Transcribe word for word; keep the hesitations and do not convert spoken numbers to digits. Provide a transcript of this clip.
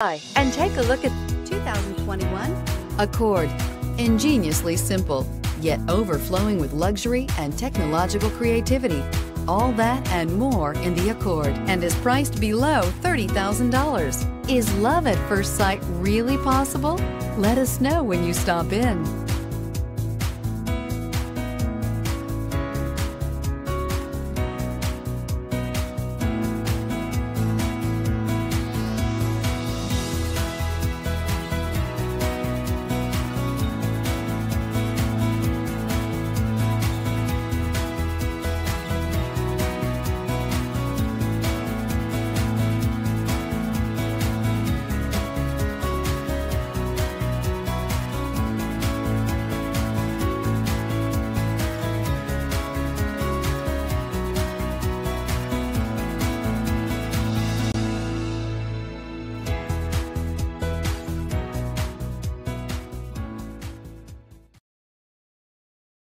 And take a look at two thousand twenty-one Accord. Ingeniously simple, yet overflowing with luxury and technological creativity. All that and more in the Accord, and is priced below thirty thousand dollars. Is love at first sight really possible? Let us know when you stop in.